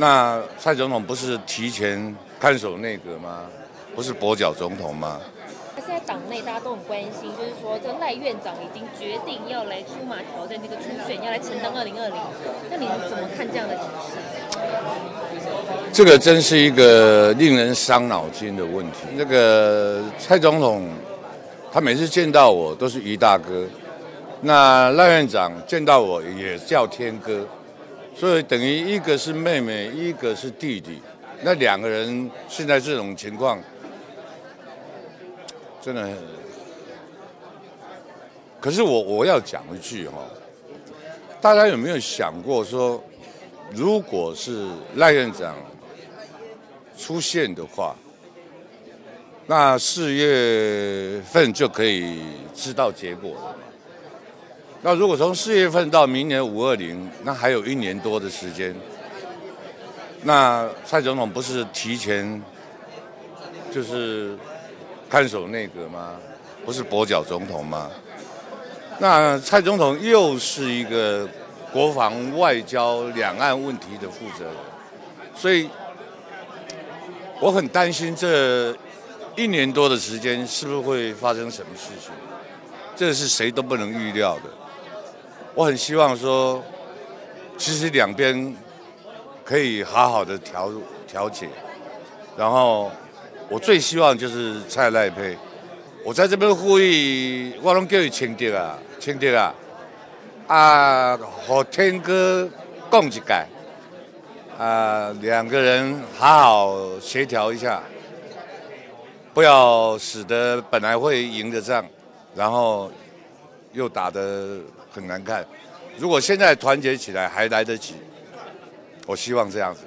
那蔡总统不是提前看守内阁吗？不是跛脚总统吗？ 现在党内大家都很关心，就是说这赖院长已经决定要来出马挑战这个初选，要来承担2020。那你怎么看这样的局势？这个真是一个令人伤脑筋的问题。那个蔡总统，他每次见到我都是于大哥，那赖院长见到我也叫天哥，所以等于一个是妹妹，一个是弟弟。那两个人现在这种情况。 真的，可是我要讲一句哈，大家有没有想过说，如果是赖院长出现的话，那4月份就可以知道结果了。那如果从4月份到明年520，那还有1年多的时间。那蔡总统不是提前就是。 看守内阁吗？不是跛脚总统吗？那蔡总统又是一个国防、外交、两岸问题的负责人，所以我很担心这1年多的时间是不是会发生什么事情？这是谁都不能预料的。我很希望说，其实两边可以好好的调解，然后。 我最希望就是蔡赖配，我在这边呼吁，我拢叫伊清德啊，清德啊，啊，和天哥讲一解，啊，两个人好好协调一下，不要使得本来会赢的仗，然后又打得很难看。如果现在团结起来还来得及，我希望这样子。